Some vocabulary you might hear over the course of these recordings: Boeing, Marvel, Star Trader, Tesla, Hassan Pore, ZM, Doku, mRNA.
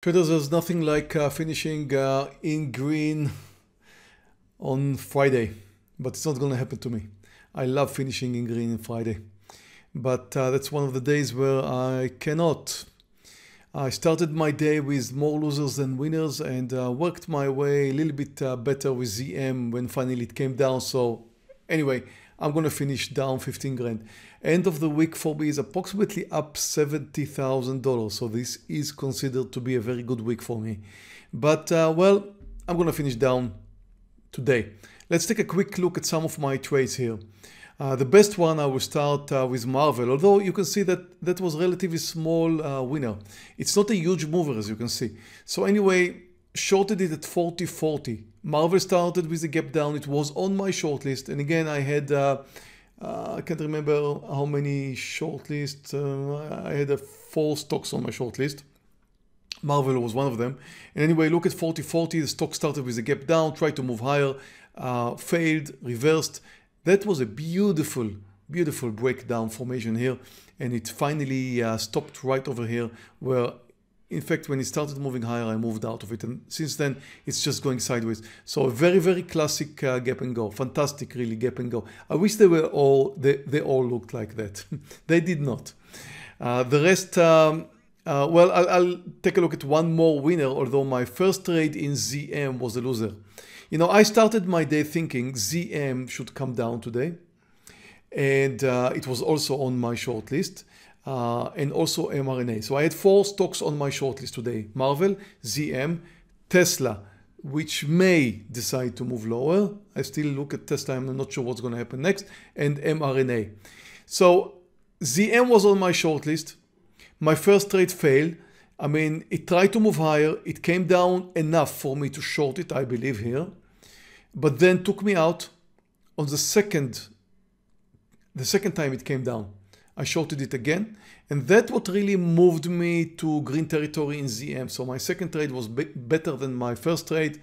Traders, there's nothing like finishing in green on Friday, but it's not going to happen to me. I love finishing in green on Friday, but that's one of the days where I cannot. I started my day with more losers than winners and worked my way a little bit better with ZM when finally it came down. So anyway, I'm going to finish down 15 grand. End of the week for me is approximately up $70,000. So this is considered to be a very good week for me. But well, I'm going to finish down today. Let's take a quick look at some of my trades here. The best one, I will start with Marvel, although you can see that that was relatively small winner. It's not a huge mover, as you can see. So anyway, shorted it at 40.40. Marvel started with a gap down. It was on my short list. And again, I had, I can't remember how many short lists. I had 4 stocks on my short list. Marvel was one of them. And anyway, look at 40.40. The stock started with a gap down, tried to move higher, failed, reversed. That was a beautiful, beautiful breakdown formation here. And it finally stopped right over here where, in fact, when it started moving higher, I moved out of it. And since then, it's just going sideways. So a very, very classic gap and go. Fantastic, really, gap and go. I wish they were all, they all looked like that. They did not. The rest, well, I'll take a look at one more winner, although my first trade in ZM was a loser. You know, I started my day thinking ZM should come down today. And it was also on my short list. And also mRNA. So I had 4 stocks on my shortlist today. Marvel, ZM, Tesla, which may decide to move lower. I still look at Tesla. I'm not sure what's going to happen next. And mRNA. So ZM was on my shortlist. My first trade failed. I mean, it tried to move higher. It came down enough for me to short it, I believe here. But then took me out on the second time it came down. I shorted it again, and that what really moved me to green territory in ZM. So my second trade was better than my first trade.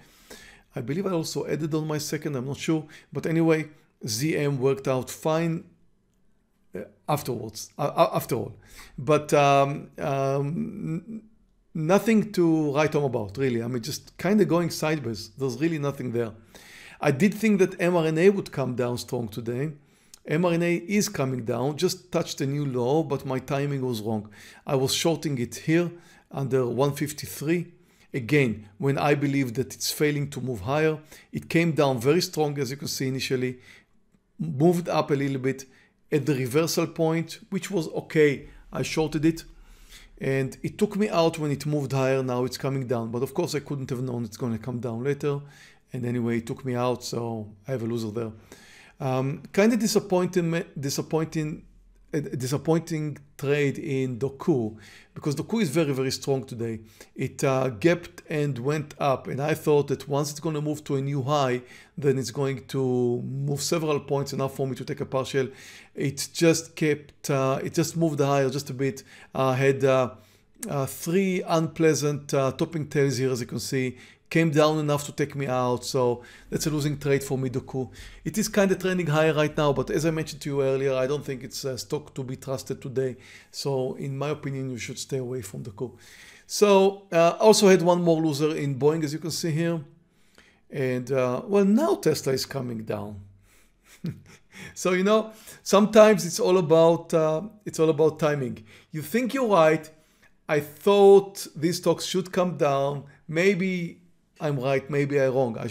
I believe I also added on my second, I'm not sure. But anyway, ZM worked out fine afterwards, after all. But nothing to write home about, really. I mean, just kind of going sideways. There's really nothing there. I did think that mRNA would come down strong today. mRNA is coming down, just touched a new low, but my timing was wrong. I was shorting it here under 153. Again, when I believe that it's failing to move higher, it came down very strong, as you can see initially, moved up a little bit at the reversal point, which was okay. I shorted it and it took me out when it moved higher. Now it's coming down, but of course I couldn't have known it's going to come down later. And anyway, it took me out, so I have a loser there. Kind of disappointing trade in Doku, because Doku is very, very strong today. It gapped and went up, and I thought that once it's going to move to a new high, then it's going to move several points, enough for me to take a partial. It just kept, it just moved higher just a bit. Had 3 unpleasant topping tails here, as you can see. Came down enough to take me out, so that's a losing trade for me, Doku. It is kind of trending higher right now, but as I mentioned to you earlier, I don't think it's a stock to be trusted today. So in my opinion, you should stay away from Doku. So also had one more loser in Boeing, as you can see here. And well, now Tesla is coming down. So, you know, sometimes it's all about timing. You think you're right. I thought these stocks should come down. Maybe I'm right, maybe I'm wrong. I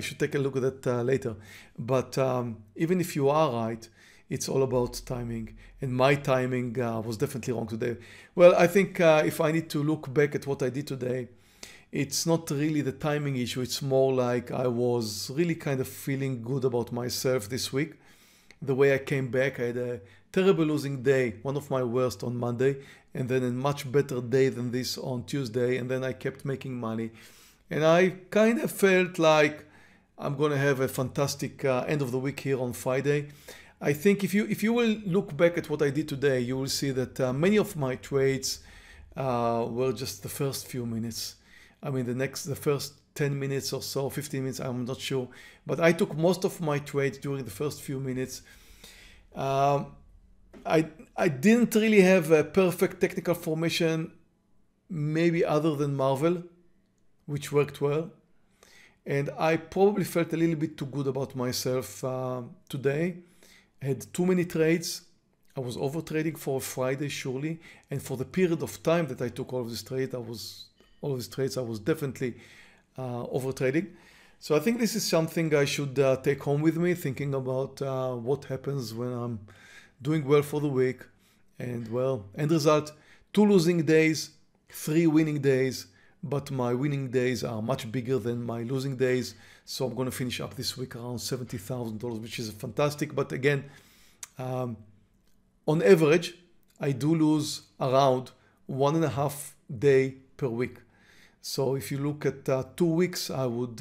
should take a look at that later. But even if you are right, it's all about timing. And my timing was definitely wrong today. Well, I think if I need to look back at what I did today, it's not really the timing issue. It's more like I was really kind of feeling good about myself this week. The way I came back, I had a terrible losing day, one of my worst on Monday, and then a much better day than this on Tuesday, and then I kept making money. And I kind of felt like I'm going to have a fantastic end of the week here on Friday. I think if you will look back at what I did today, you will see that many of my trades were just the first few minutes. I mean, the first 10 minutes or so, 15 minutes, I'm not sure. But I took most of my trades during the first few minutes. I didn't really have a perfect technical formation maybe other than Marvel, which worked well. And I probably felt a little bit too good about myself today. I had too many trades. I was over trading for a Friday, surely. And for the period of time that I took all of these trades, I was definitely over trading. So I think this is something I should take home with me, thinking about what happens when I'm doing well for the week. And well, end result, 2 losing days, 3 winning days, but my winning days are much bigger than my losing days. So I'm going to finish up this week around $70,000, which is fantastic. But again, on average, I do lose around 1.5 day per week. So if you look at 2 weeks, I would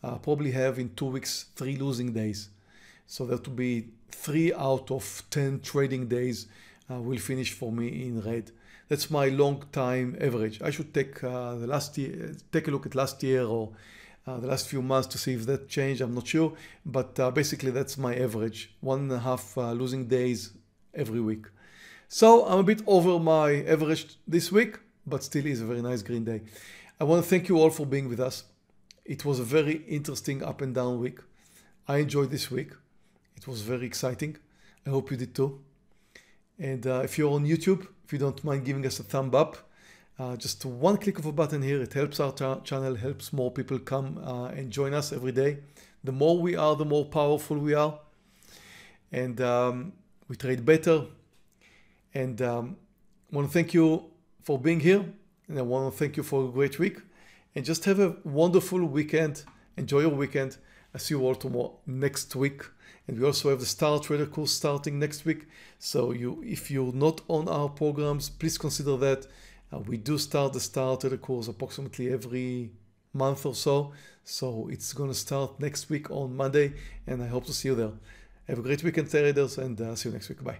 probably have in 2 weeks 3 losing days. So that would be 3 out of 10 trading days will finish for me in red. That's my long-time average. I should take take a look at last year or the last few months to see if that changed. I'm not sure, but basically that's my average: 1.5 losing days every week. So I'm a bit over my average this week, but still is a very nice green day. I want to thank you all for being with us. It was a very interesting up and down week. I enjoyed this week. It was very exciting. I hope you did too. And if you're on YouTube, if you don't mind giving us a thumb up, just one click of a button here. It helps our channel, helps more people come and join us every day. The more we are, the more powerful we are. And we trade better. And I want to thank you for being here. And I want to thank you for a great week. And just have a wonderful weekend. Enjoy your weekend. I see you all tomorrow, next week. And we also have the Star Trader course starting next week. So if you're not on our programs, please consider that. We do start the Star Trader course approximately every month or so. So it's going to start next week on Monday. And I hope to see you there. Have a great weekend, traders, and see you next week. Bye.